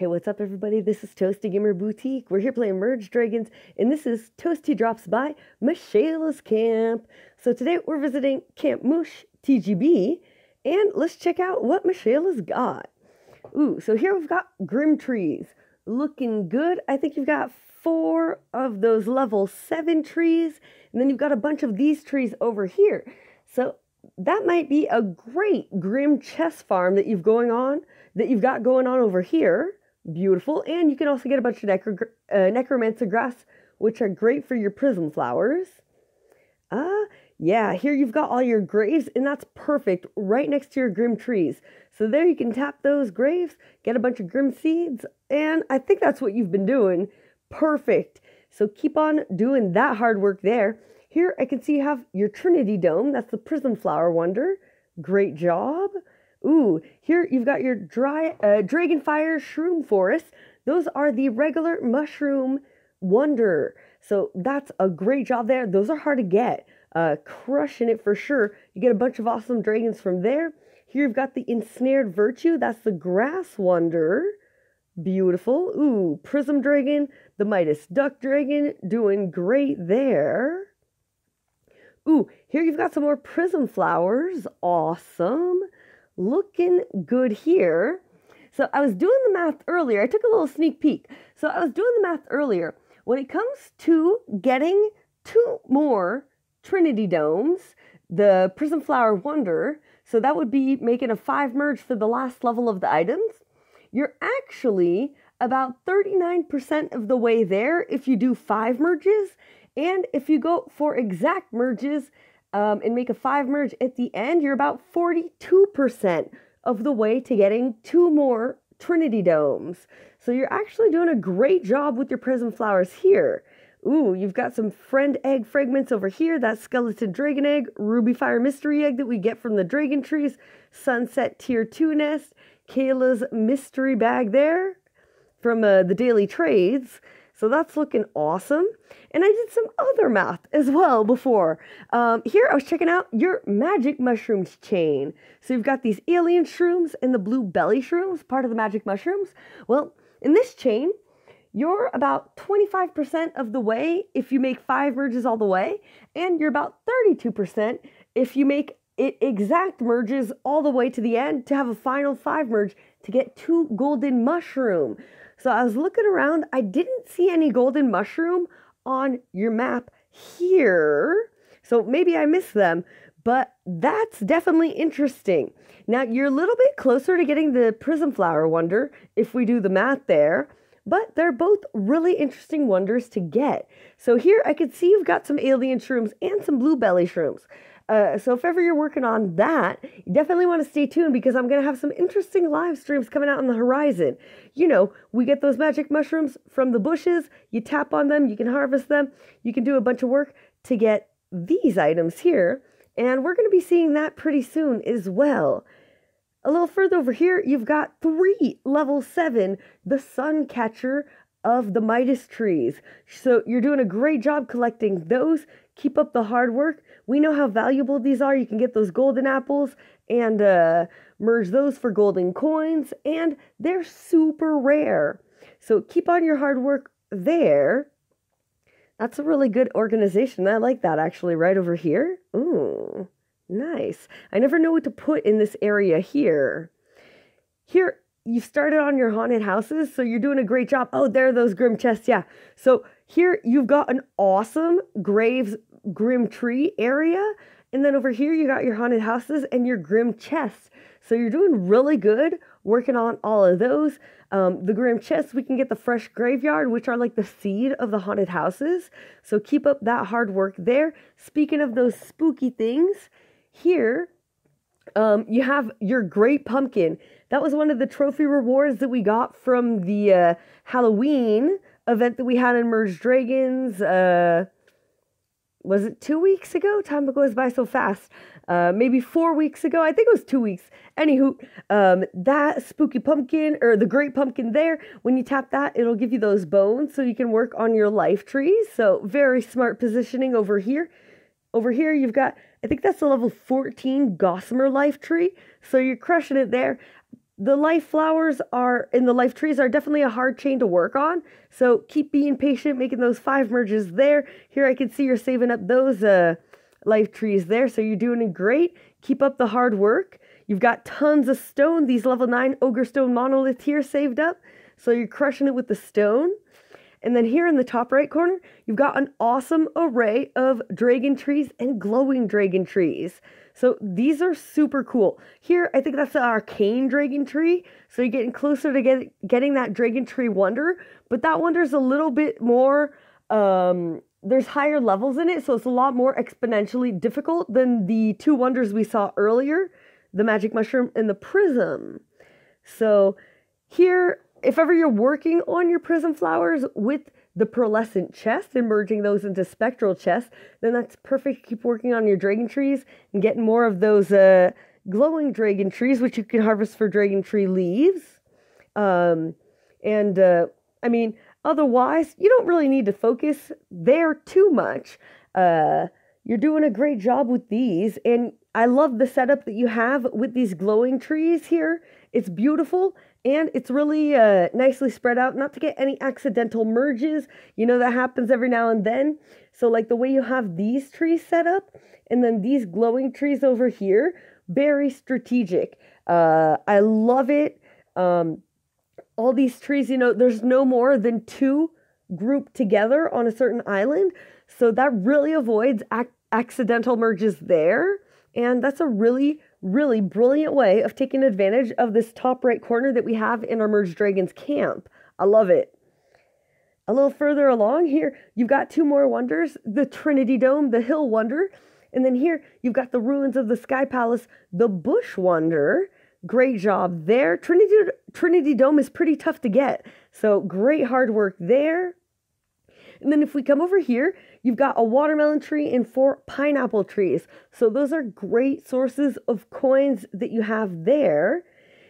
Hey, what's up everybody? This is Toasty Gamer Boutique. We're here playing Merge Dragons, and this is Toasty Drops by Michaela's Camp. So today we're visiting Camp Mush TGB, and let's check out what Michaela's got. Ooh, so here we've got Grim Trees. Looking good. I think you've got 4 of those level 7 trees, and then you've got a bunch of these trees over here. So that might be a great Grim Chess Farm that you've got going on over here. Beautiful, and you can also get a bunch of necromancer grass, which are great for your prism flowers. Yeah, here you've got all your graves, and that's perfect, right next to your grim trees. So there you can tap those graves, get a bunch of grim seeds, and I think that's what you've been doing. Perfect. So keep on doing that hard work there. Here I can see you have your Trinity Dome, that's the prism flower wonder. Great job. Ooh, here you've got your Dragonfire Shroom Forest. Those are the regular mushroom wonder. So that's a great job there. Those are hard to get. Crushing it for sure. You get a bunch of awesome dragons from there. Here you've got the Ensnared Virtue. That's the grass wonder. Beautiful. Ooh, Prism Dragon, the Midas Duck Dragon, doing great there. Ooh, here you've got some more prism flowers. Awesome. Looking good here. So I was doing the math earlier. I took a little sneak peek. So I was doing the math earlier. When it comes to getting 2 more Trinity Domes, the Prism Flower Wonder, so that would be making a 5 merge for the last level of the items, you're actually about 39% of the way there if you do 5 merges. And if you go for exact merges, and make a 5 merge at the end, you're about 42% of the way to getting 2 more Trinity Domes. So you're actually doing a great job with your Prism Flowers here. Ooh, you've got some Friend Egg fragments over here. That's Skeleton Dragon Egg, Ruby Fire Mystery Egg that we get from the Dragon Trees, Sunset Tier 2 Nest, Kayla's Mystery Bag there from the Daily Trades. So that's looking awesome. And I did some other math as well before. Here I was checking out your magic mushrooms chain. So you've got these alien shrooms and the blue belly shrooms, part of the magic mushrooms. Well, in this chain, you're about 25% of the way if you make 5 merges all the way. And you're about 32% if you make it exact merges all the way to the end to have a final 5 merge to get 2 golden mushroom. So I was looking around, I didn't see any golden mushroom on your map here, so maybe I missed them, but that's definitely interesting. Now you're a little bit closer to getting the Prism Flower Wonder if we do the math there, but they're both really interesting wonders to get. So here I can see you've got some alien shrooms and some blue belly shrooms. So if ever you're working on that, you definitely want to stay tuned because I'm going to have some interesting live streams coming out on the horizon. You know, we get those magic mushrooms from the bushes. You tap on them. You can harvest them. You can do a bunch of work to get these items here. And we're going to be seeing that pretty soon as well. A little further over here, you've got 3 level 7, the Suncatcher of the Midas trees. So you're doing a great job collecting those. Keep up the hard work. We know how valuable these are. You can get those golden apples and merge those for golden coins, and they're super rare. So keep on your hard work there. That's a really good organization. I like that actually right over here. Ooh, nice. I never know what to put in this area here. Here, you've started on your haunted houses, so you're doing a great job. Oh, there are those grim chests, yeah. So here you've got an awesome graves grim tree area, and then over here you got your haunted houses and your grim chests. So you're doing really good working on all of those. The grim chests, we can get the fresh graveyard, which are like the seed of the haunted houses. So keep up that hard work there. Speaking of those spooky things, here you have your Great Pumpkin. That was one of the trophy rewards that we got from the Halloween event that we had in Merge Dragons. Was it 2 weeks ago? Time goes by so fast. Maybe 4 weeks ago. I think it was 2 weeks. Anywho, that spooky pumpkin, or the Great Pumpkin there, when you tap that, it'll give you those bones so you can work on your life trees. So very smart positioning over here. Over here, you've got, I think that's the level 14 Gossamer Life Tree. So you're crushing it there. The life flowers are, and the life trees are definitely a hard chain to work on. So keep being patient, making those 5 merges there. Here I can see you're saving up those life trees there. So you're doing great. Keep up the hard work. You've got tons of stone. These level 9 Ogre Stone Monoliths here saved up. So you're crushing it with the stone. And then here in the top right corner, you've got an awesome array of dragon trees and glowing dragon trees. So these are super cool. Here, I think that's the Arcane Dragon Tree. So you're getting closer to getting that Dragon Tree Wonder. But that Wonder's a little bit more, there's higher levels in it. So it's a lot more exponentially difficult than the 2 Wonders we saw earlier. The Magic Mushroom and the Prism. So here, if ever you're working on your Prism Flowers with the Pearlescent Chest and merging those into Spectral Chests, then that's perfect. Keep working on your Dragon Trees and getting more of those glowing Dragon Trees, which you can harvest for Dragon Tree Leaves. I mean, otherwise, you don't really need to focus there too much. You're doing a great job with these, and I love the setup that you have with these glowing trees here. It's beautiful. And it's really nicely spread out, not to get any accidental merges. You know, that happens every now and then. So like the way you have these trees set up and then these glowing trees over here, very strategic. I love it. All these trees, you know, there's no more than 2 grouped together on a certain island. So that really avoids accidental merges there. And that's a really brilliant way of taking advantage of this top right corner that we have in our Merge Dragons camp. I love it. A little further along here, you've got 2 more wonders, the Trinity Dome, the Hill Wonder, and then here you've got the Ruins of the Sky Palace, the Bush Wonder. Great job there. Trinity Dome is pretty tough to get, so great hard work there. And then if we come over here, you've got a watermelon tree and 4 pineapple trees. So those are great sources of coins that you have there.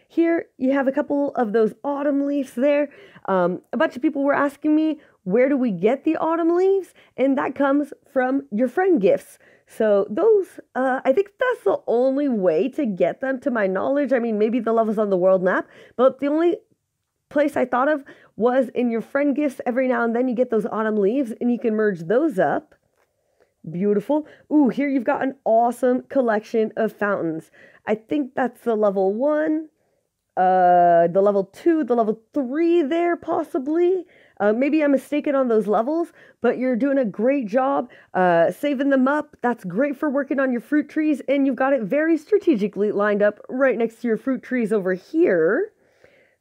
Here you have a couple of those autumn leaves there. A bunch of people were asking me, where do we get the autumn leaves? And that comes from your friend gifts. So those, I think that's the only way to get them to my knowledge. I mean, maybe the levels on the world map, but the only place I thought of was in your friend gifts. Every now and then you get those autumn leaves and you can merge those up. Beautiful. Ooh, here you've got an awesome collection of fountains. I think that's the level 1, the level 2, the level 3 there possibly. Maybe I'm mistaken on those levels, but you're doing a great job saving them up. That's great for working on your fruit trees, and you've got it very strategically lined up right next to your fruit trees over here.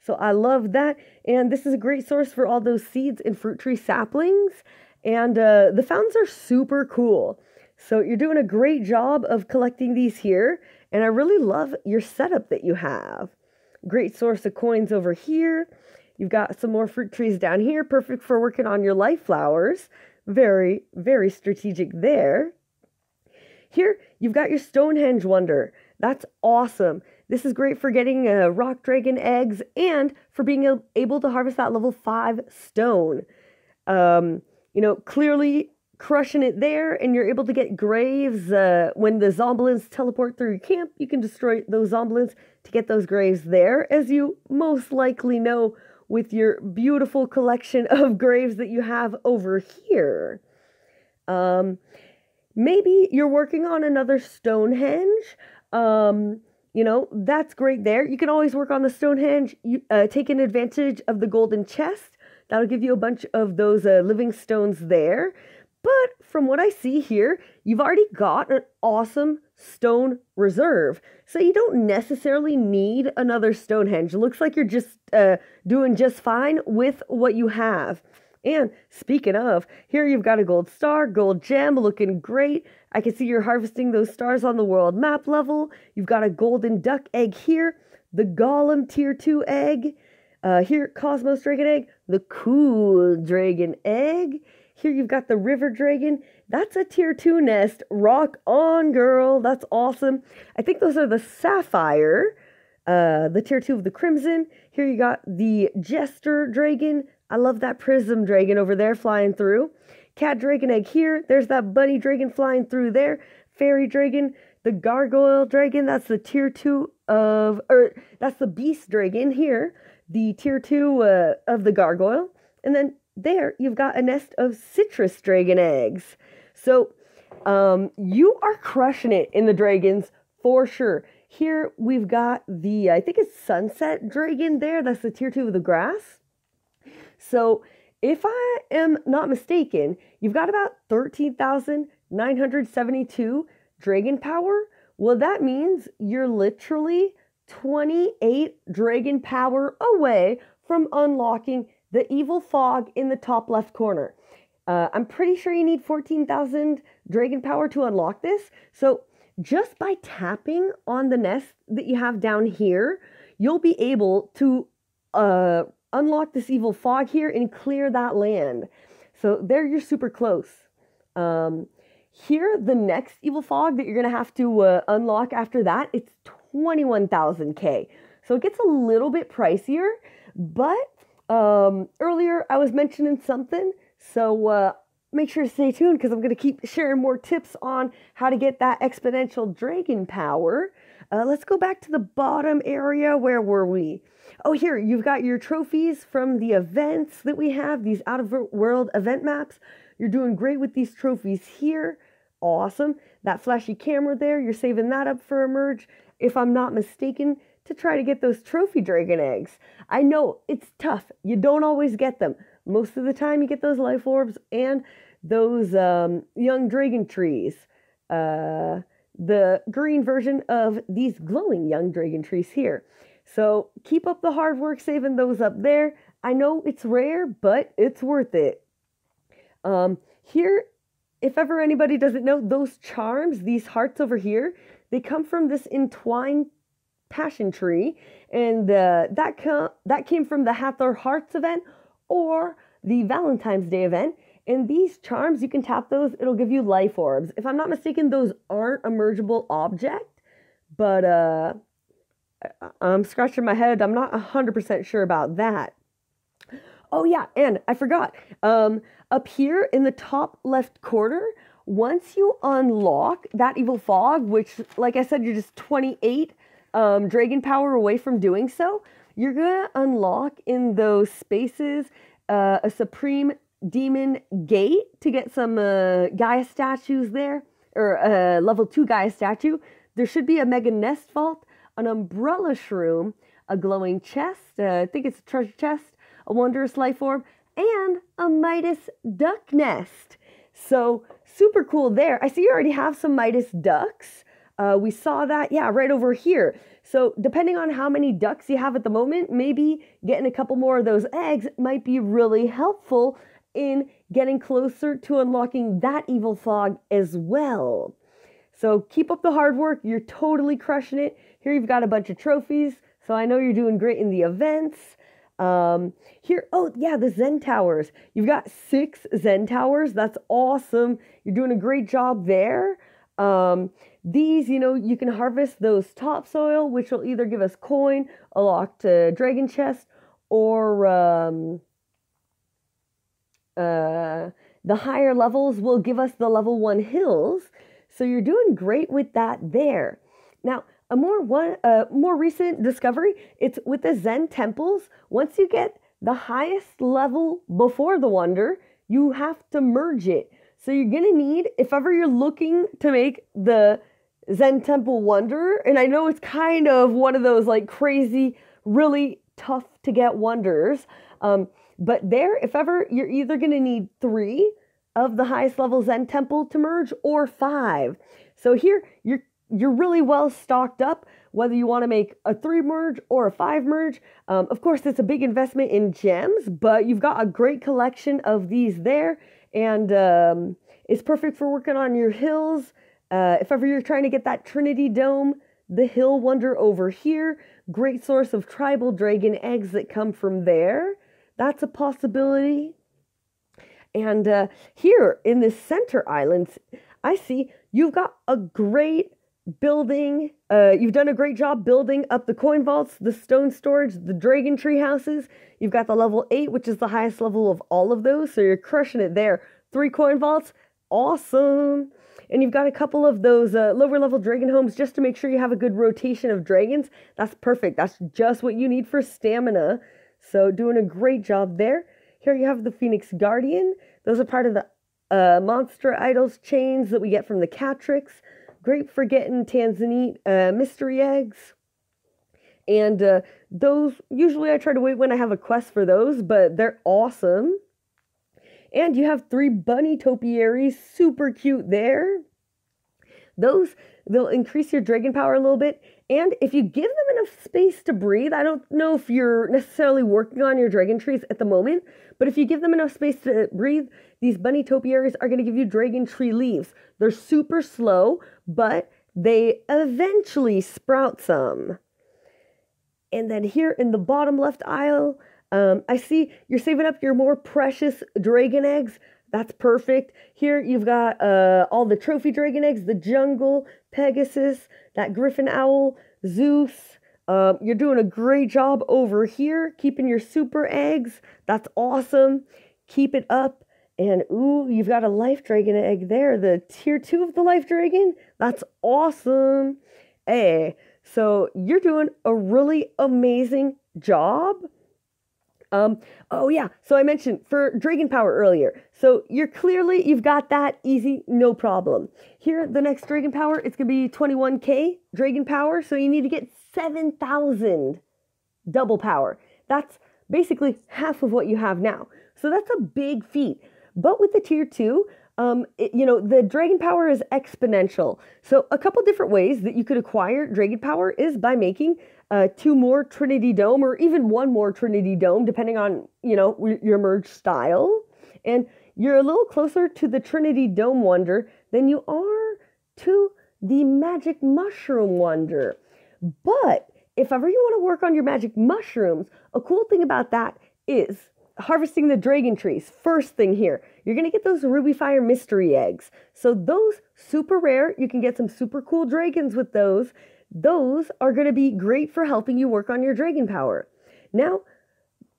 So I love that, and this is a great source for all those seeds and fruit tree saplings, and the fountains are super cool. So you're doing a great job of collecting these here, and I really love your setup that you have. Great source of coins over here. You've got some more fruit trees down here, perfect for working on your life flowers. Very, very strategic there. Here, you've got your Stonehenge Wonder. That's awesome. This is great for getting rock dragon eggs and for being able to harvest that level 5 stone. You know, clearly crushing it there, and you're able to get graves. When the Zomblins teleport through your camp, you can destroy those Zomblins to get those graves there, as you most likely know with your beautiful collection of graves that you have over here. Maybe you're working on another Stonehenge. You know, that's great there. You can always work on the Stonehenge, taking advantage of the golden chest. That'll give you a bunch of those living stones there. But from what I see here, you've already got an awesome stone reserve. So you don't necessarily need another Stonehenge. It looks like you're just doing just fine with what you have. And speaking of, here you've got a gold star, gold gem, looking great. I can see you're harvesting those stars on the world map level. You've got a golden duck egg here, the golem tier 2 egg. Here, Cosmos Dragon Egg, the cool dragon egg. Here you've got the river dragon. That's a tier 2 nest. Rock on, girl. That's awesome. I think those are the sapphire, the tier 2 of the crimson. Here you got the jester dragon. I love that prism dragon over there flying through. Cat dragon egg here. There's that bunny dragon flying through there. Fairy dragon. The gargoyle dragon. That's the tier 2 of, or that's the Beast Dragon here, the tier 2 of the gargoyle. And then there you've got a nest of Citrus Dragon eggs. So you are crushing it in the dragons for sure. Here we've got the, I think it's Sunset Dragon there. That's the tier 2 of the grass. So if I am not mistaken, you've got about 13,972 dragon power. Well, that means you're literally 28 dragon power away from unlocking the Evil Fog in the top left corner. I'm pretty sure you need 14,000 dragon power to unlock this. So just by tapping on the nest that you have down here, you'll be able to unlock this Evil Fog here and clear that land. So there you're super close. Here, the next Evil Fog that you're going to have to unlock after that, it's 21,000K. So it gets a little bit pricier, but earlier I was mentioning something. So make sure to stay tuned because I'm going to keep sharing more tips on how to get that exponential dragon power. Let's go back to the bottom area. Where were we? Oh, here, you've got your trophies from the events that we have, these out-of-world event maps. You're doing great with these trophies here. Awesome. That flashy camera there, you're saving that up for a merge, if I'm not mistaken, to try to get those trophy dragon eggs. I know, it's tough. You don't always get them. Most of the time, you get those life orbs and those young dragon trees. The green version of these glowing young dragon trees here. So keep up the hard work saving those up there. I know it's rare, but it's worth it. Here, if ever anybody doesn't know, those charms, these hearts over here, they come from this entwined passion tree. And that came from the Hathor Hearts event or the Valentine's Day event. And these charms, you can tap those, it'll give you life orbs. If I'm not mistaken, those aren't a mergeable object, but I'm scratching my head. I'm not 100% sure about that. Oh yeah, and I forgot. Up here in the top left corner, once you unlock that Evil Fog, which, like I said, you're just 28 dragon power away from doing so, you're going to unlock in those spaces a Supreme Demon Gate to get some Gaia statues there, or a level 2 Gaia statue. There should be a Mega Nest Vault, an Umbrella Shroom, a Glowing Chest, I think it's a Treasure Chest, a Wondrous Life Orb, and a Midas Duck Nest. So, super cool there. I see you already have some Midas Ducks. We saw that, yeah, right over here. So, depending on how many ducks you have at the moment, maybe getting a couple more of those eggs might be really helpful in getting closer to unlocking that Evil Fog as well. So, keep up the hard work. You're totally crushing it. Here you've got a bunch of trophies, so I know you're doing great in the events. Here, oh yeah, the Zen Towers. You've got 6 Zen Towers. That's awesome. You're doing a great job there. These, you know, you can harvest those topsoil, which will either give us coin, a locked dragon chest, or the higher levels will give us the level 1 hills. So you're doing great with that there. Now, a more recent discovery, it's with the Zen temples. Once you get the highest level before the wonder, you have to merge it. So you're going to need, if ever you're looking to make the Zen temple wonder, and I know it's kind of one of those like crazy, really tough to get wonders, but there, if ever, you're either going to need 3 of the highest level Zen temple to merge or 5. So here, you're really well stocked up, whether you want to make a 3 merge or a 5 merge. Of course, it's a big investment in gems, but you've got a great collection of these there, and it's perfect for working on your hills. If ever you're trying to get that Trinity Dome, the hill wonder over here, great source of tribal dragon eggs that come from there. That's a possibility. And here in the center islands, I see you've got a great building, you've done a great job building up the coin vaults, the stone storage, the dragon tree houses. You've got the level 8, which is the highest level of all of those, so you're crushing it there. 3 coin vaults, awesome. And you've got a couple of those lower level dragon homes just to make sure you have a good rotation of dragons. That's perfect. That's just what you need for stamina. So doing a great job there. Here you have the Phoenix Guardian. Those are part of the monster idols chains that we get from the Catrix. Great for getting Tanzanite mystery eggs. And those, usually I try to wait when I have a quest for those, but they're awesome. And you have 3 Bunny Topiaries, super cute there. Those, they'll increase your dragon power a little bit. And if you give them enough space to breathe, I don't know if you're necessarily working on your dragon trees at the moment, but if you give them enough space to breathe, these bunny topiaries are going to give you dragon tree leaves. They're super slow, but they eventually sprout some. And then here in the bottom left aisle, I see you're saving up your more precious dragon eggs. That's perfect. Here you've got all the trophy dragon eggs, the jungle, Pegasus, that griffin owl, Zeus. You're doing a great job over here, keeping your super eggs. That's awesome. Keep it up. And ooh, you've got a life dragon egg there, the tier 2 of the life dragon. That's awesome. Hey, so you're doing a really amazing job. Oh yeah, so I mentioned for dragon power earlier. So you've got that easy, no problem. Here, the next dragon power, it's going to be 21k dragon power. So you need to get 7,000 double power. That's basically half of what you have now. So that's a big feat. But with the tier 2, you know, the dragon power is exponential. So a couple different ways that you could acquire dragon power is by making 2 more Trinity Dome, or even 1 more Trinity Dome, depending on, you know, your merge style. And you're a little closer to the Trinity Dome wonder than you are to the Magic Mushroom wonder. But if ever you want to work on your Magic Mushrooms, a cool thing about that is harvesting the dragon trees. First thing here, you're going to get those Ruby Fire Mystery Eggs. So those, super rare. You can get some super cool dragons with those. Those are going to be great for helping you work on your dragon power. Now,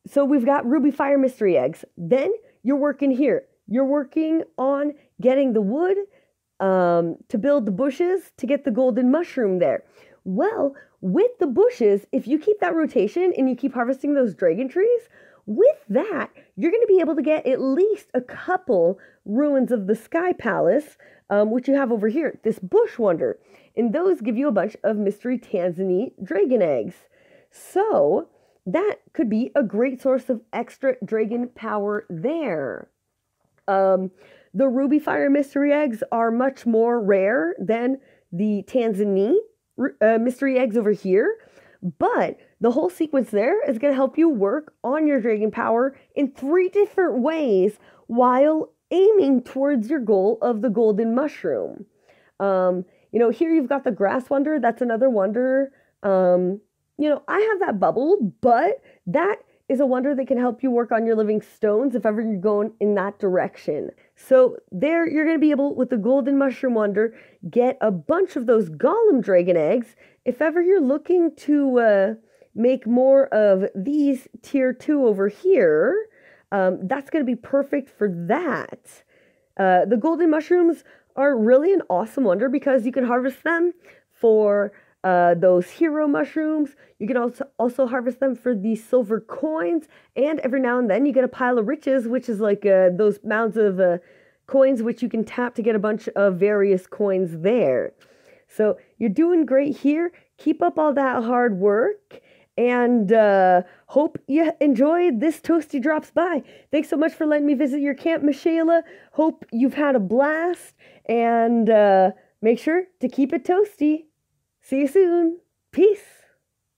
so we've got Ruby Fire Mystery Eggs. Then you're working here. You're working on getting the wood to build the bushes to get the golden mushroom there. Well, with the bushes, if you keep that rotation and you keep harvesting those dragon trees, with that, you're going to be able to get at least a couple Ruins of the Sky Palace, which you have over here, this bush wonder. And those give you a bunch of mystery Tanzanite dragon eggs. So that could be a great source of extra dragon power there. The Ruby Fire Mystery Eggs are much more rare than the Tanzanite mystery eggs over here. But the whole sequence there is going to help you work on your dragon power in 3 different ways while aiming towards your goal of the golden mushroom. You know, here you've got the grass wonder. That's another wonder. You know, I have that bubble, but that is a wonder that can help you work on your living stones if ever you're going in that direction. So there you're going to be able, with the golden mushroom wonder, get a bunch of those golem dragon eggs if ever you're looking to make more of these tier 2 over here. That's going to be perfect for that. The golden mushrooms are really an awesome wonder because you can harvest them for those hero mushrooms. You can also harvest them for the silver coins, and every now and then you get a pile of riches, which is like those mounds of coins, which you can tap to get a bunch of various coins there. So you're doing great here. Keep up all that hard work, and hope you enjoyed this Toasty Drops By. Thanks so much for letting me visit your camp, Michaela. Hope you've had a blast, and make sure to keep it toasty. See you soon. Peace.